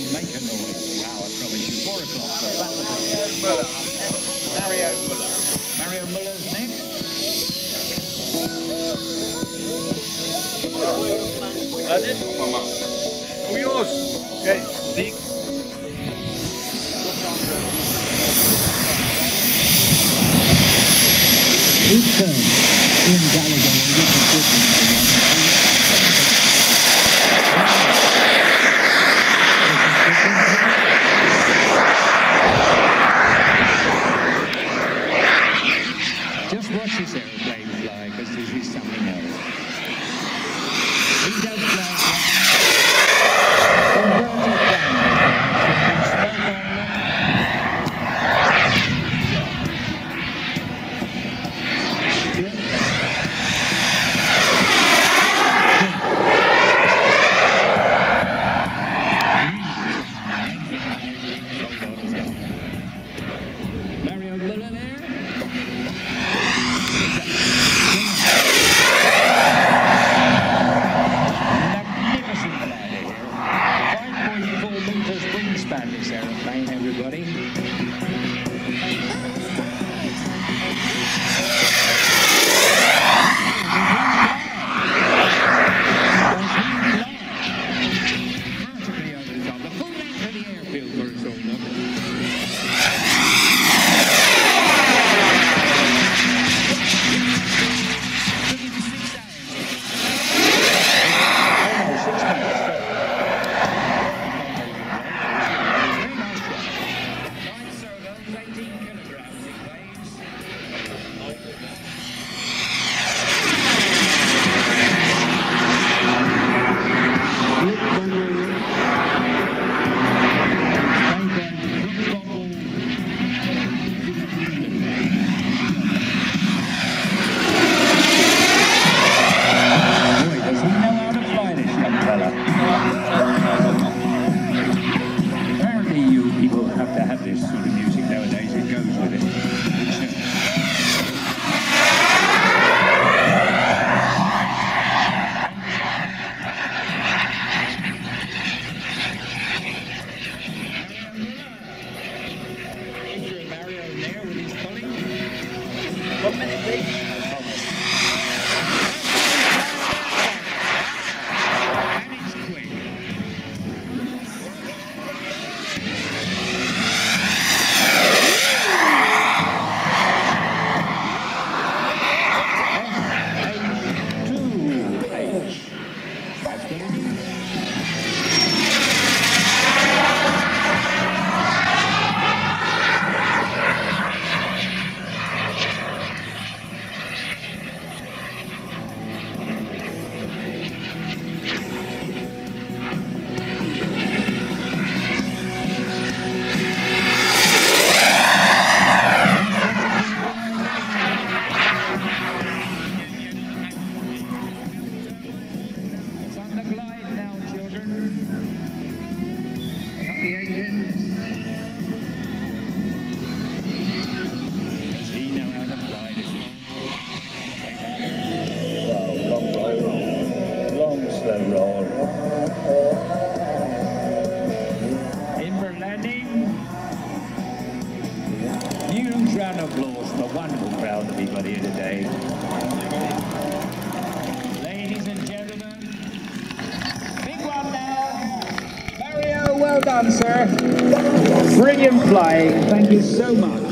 will make a noise. Wow, I promise you. 4 o'clock. Mario Müller. Mario Müller's next. That's it? Who yours? Okay. Big. Each turn in Gallagher. Just watch this aeroplane fly, because this is something else. He does fly. Inverted down. Straight on. Yeah. This aeroplane, everybody. Practically over the top. The full length of the airfield for its own number. 6 minutes. Huge round of applause for a wonderful crowd to be here today. Ladies and gentlemen, big one now. Mario, well done, sir. Brilliant flying. Thank you so much.